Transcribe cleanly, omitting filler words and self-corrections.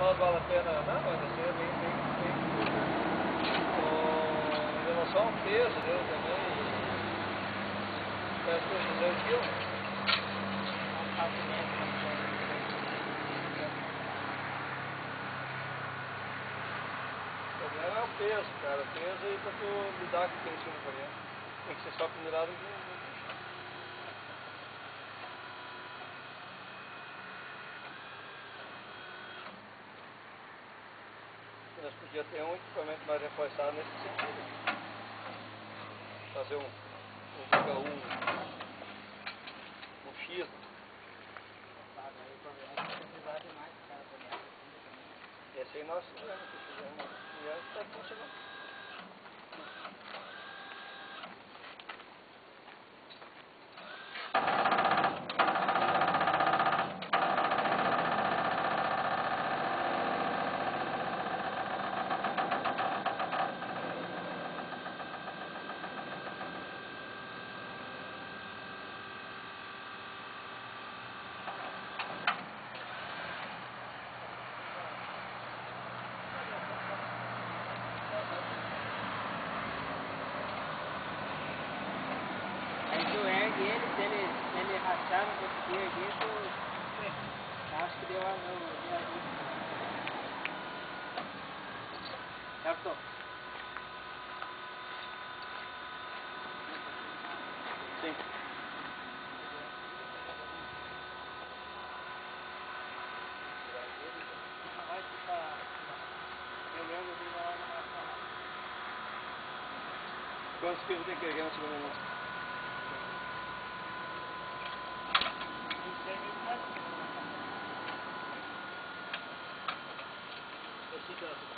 não vale a pena, não, mas assim é bem. Ele não só um peso dele também, parece que hoje em dia é um quilo. O problema é o peso, cara, o peso aí pra tu lidar com o peso no banheiro. Tem que ser só pendurado com... Nós podíamos ter um equipamento mais reforçado nesse sentido. Fazer um X. Esse aí nós fizemos. E aí está funcionando. Se ele rachar, não conseguir erguer, eu acho que deu a mão. Certo? Sim. Quantos quilos tem que erguer no segundo minuto? Thank you.